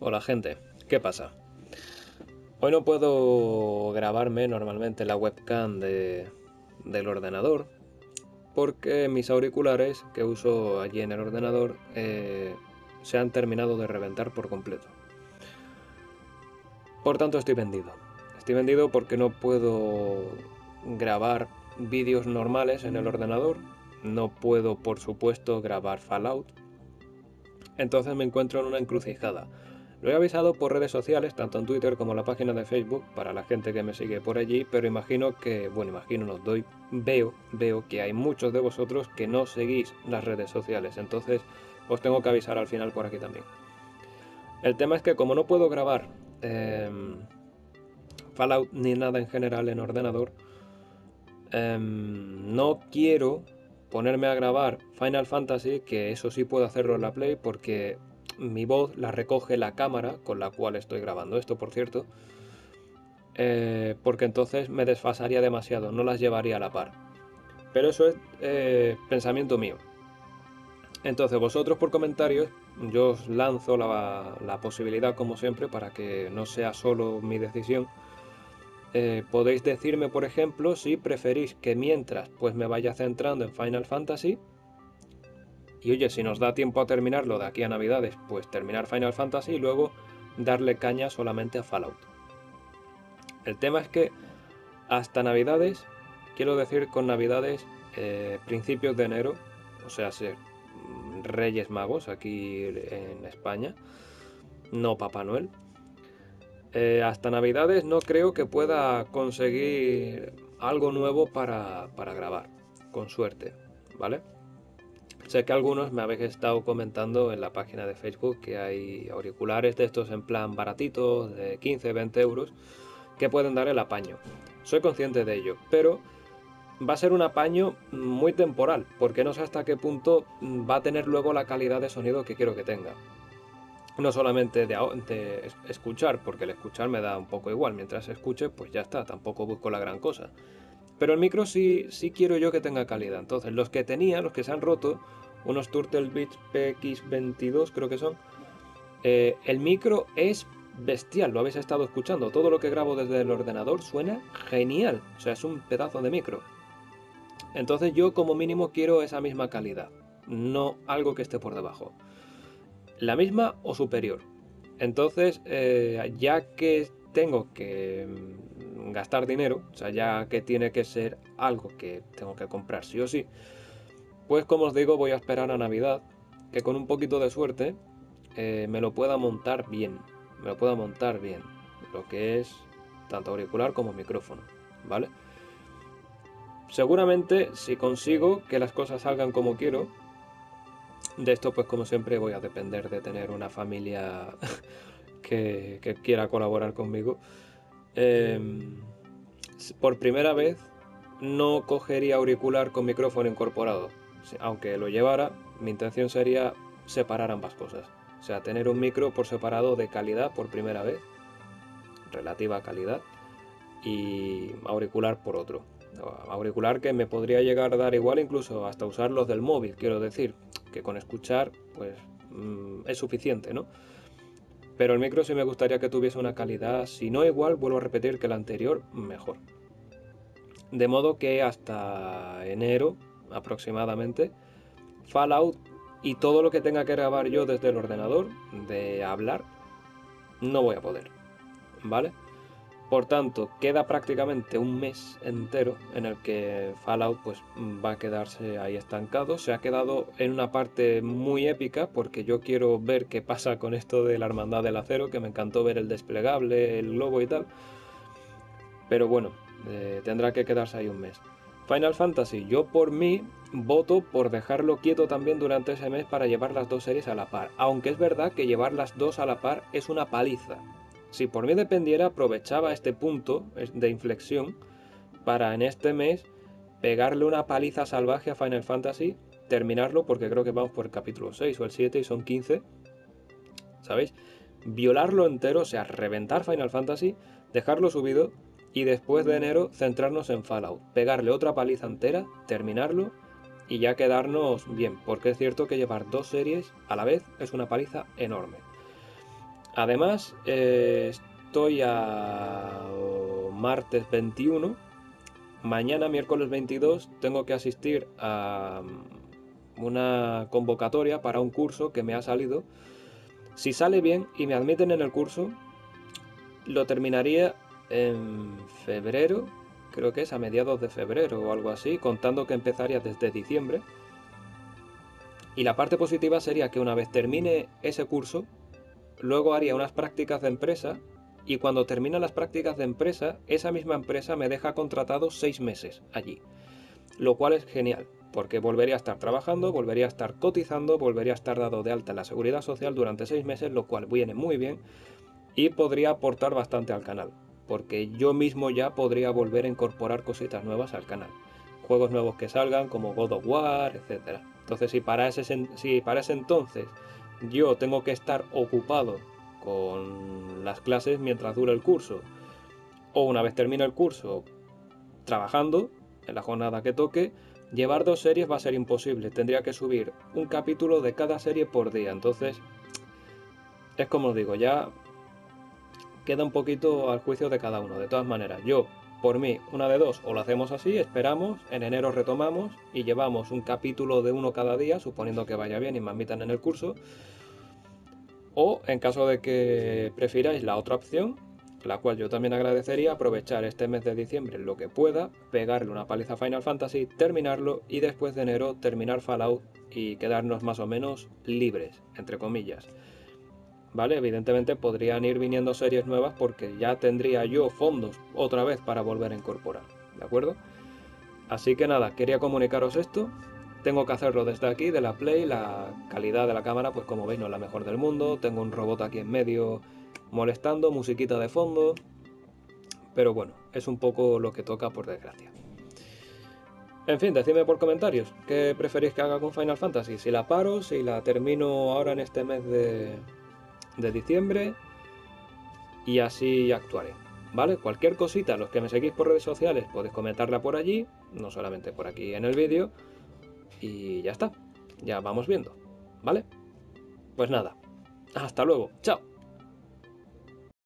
Hola gente, ¿qué pasa? Hoy no puedo grabarme normalmente la webcam del ordenador porque mis auriculares que uso allí en el ordenador se han terminado de reventar por completo. Por tanto estoy vendido. Estoy vendido porque no puedo grabar vídeos normales en el ordenador. No puedo, por supuesto, grabar Fallout. Entonces me encuentro en una encrucijada. Lo he avisado por redes sociales, tanto en Twitter como en la página de Facebook, para la gente que me sigue por allí, pero imagino que, bueno, veo que hay muchos de vosotros que no seguís las redes sociales, entonces os tengo que avisar al final por aquí también. El tema es que como no puedo grabar Fallout ni nada en general en ordenador, no quiero ponerme a grabar Final Fantasy, que eso sí puedo hacerlo en la Play, porque mi voz la recoge la cámara con la cual estoy grabando esto, por cierto, porque entonces me desfasaría demasiado, no las llevaría a la par. Pero eso es pensamiento mío. Entonces vosotros por comentarios, yo os lanzo la posibilidad como siempre para que no sea solo mi decisión. Podéis decirme, por ejemplo, si preferís que mientras pues me vaya centrando en Final Fantasy, y oye, si nos da tiempo a terminarlo de aquí a Navidades, pues terminar Final Fantasy y luego darle caña solamente a Fallout. El tema es que hasta Navidades, quiero decir con Navidades, principios de enero, o sea, ser Reyes Magos aquí en España, no Papá Noel. Hasta Navidades no creo que pueda conseguir algo nuevo para grabar, con suerte, ¿vale? Sé que algunos me habéis estado comentando en la página de Facebook que hay auriculares de estos en plan baratitos, de 15-20 euros, que pueden dar el apaño. Soy consciente de ello, pero va a ser un apaño muy temporal, porque no sé hasta qué punto va a tener luego la calidad de sonido que quiero que tenga. No solamente de escuchar, porque el escuchar me da un poco igual. Mientras escuche, pues ya está, tampoco busco la gran cosa. Pero el micro sí quiero yo que tenga calidad. Entonces, los que se han roto, unos Turtle Beach PX22 creo que son, el micro es bestial, lo habéis estado escuchando. Todo lo que grabo desde el ordenador suena genial, o sea, es un pedazo de micro. Entonces yo como mínimo quiero esa misma calidad, no algo que esté por debajo. La misma o superior. Entonces, ya que tengo que gastar dinero, o sea, ya que tiene que ser algo que tengo que comprar sí o sí, pues como os digo, voy a esperar a Navidad, que con un poquito de suerte me lo pueda montar bien, lo que es tanto auricular como micrófono, ¿vale? Seguramente, si consigo que las cosas salgan como quiero, de esto pues como siempre voy a depender de tener una familia que quiera colaborar conmigo. Por primera vez no cogería auricular con micrófono incorporado. Aunque lo llevara, mi intención sería separar ambas cosas. O sea, tener un micro por separado de calidad por primera vez, relativa calidad, y auricular por otro. Auricular que me podría llegar a dar igual, incluso hasta usar los del móvil, quiero decir, que con escuchar pues es suficiente, ¿no? Pero el micro sí me gustaría que tuviese una calidad, si no igual, vuelvo a repetir, que el anterior, mejor. De modo que hasta enero aproximadamente, Fallout y todo lo que tenga que grabar yo desde el ordenador, de hablar, no voy a poder, ¿vale? Por tanto, queda prácticamente un mes entero en el que Fallout pues va a quedarse ahí estancado. Se ha quedado en una parte muy épica porque yo quiero ver qué pasa con esto de la Hermandad del Acero, que me encantó ver el desplegable, el globo y tal. Pero bueno, tendrá que quedarse ahí un mes. Final Fantasy, yo por mí voto por dejarlo quieto también durante ese mes para llevar las dos series a la par. Aunque es verdad que llevar las dos a la par es una paliza. Si por mí dependiera, aprovechaba este punto de inflexión para en este mes pegarle una paliza salvaje a Final Fantasy, terminarlo, porque creo que vamos por el capítulo 6 o el 7 y son 15, ¿sabéis? Violarlo entero, o sea, reventar Final Fantasy, dejarlo subido y después de enero centrarnos en Fallout, pegarle otra paliza entera, terminarlo y ya quedarnos bien, porque es cierto que llevar dos series a la vez es una paliza enorme. Además, estoy a martes 21. Mañana, miércoles 22, tengo que asistir a una convocatoria para un curso que me ha salido. Si sale bien y me admiten en el curso, lo terminaría en febrero, creo que es a mediados de febrero o algo así, contando que empezaría desde diciembre. Y la parte positiva sería que una vez termine ese curso, luego haría unas prácticas de empresa, y cuando terminan las prácticas de empresa, esa misma empresa me deja contratado 6 meses allí. Lo cual es genial, porque volvería a estar trabajando, volvería a estar cotizando, volvería a estar dado de alta en la seguridad social durante 6 meses, lo cual viene muy bien y podría aportar bastante al canal, porque yo mismo ya podría volver a incorporar cositas nuevas al canal. Juegos nuevos que salgan, como God of War, etc. Entonces, si para ese entonces yo tengo que estar ocupado con las clases mientras dura el curso, o una vez termine el curso trabajando en la jornada que toque, llevar 2 series va a ser imposible. Tendría que subir un capítulo de cada serie por día. Entonces, es como os digo, ya queda un poquito al juicio de cada uno. De todas maneras, yo, por mí, una de dos, o lo hacemos así, esperamos, en enero retomamos y llevamos un capítulo de uno cada día, suponiendo que vaya bien y me admitan en el curso. O, en caso de que prefiráis la otra opción, la cual yo también agradecería, aprovechar este mes de diciembre lo que pueda, pegarle una paliza a Final Fantasy, terminarlo y después de enero terminar Fallout y quedarnos más o menos libres, entre comillas. ¿Vale? Evidentemente podrían ir viniendo series nuevas porque ya tendría yo fondos otra vez para volver a incorporar, ¿de acuerdo? Así que nada, quería comunicaros esto. Tengo que hacerlo desde aquí, de la Play. La calidad de la cámara, pues como veis, no es la mejor del mundo. Tengo un robot aquí en medio molestando, musiquita de fondo. Pero bueno, es un poco lo que toca, por desgracia. En fin, decidme por comentarios qué preferís que haga con Final Fantasy. Si la paro, si la termino ahora en este mes de diciembre. Y así actuaré. ¿Vale? Cualquier cosita, los que me seguís por redes sociales, podéis comentarla por allí. No solamente por aquí en el vídeo. Y ya está, ya vamos viendo, ¿vale? Pues nada, hasta luego, chao.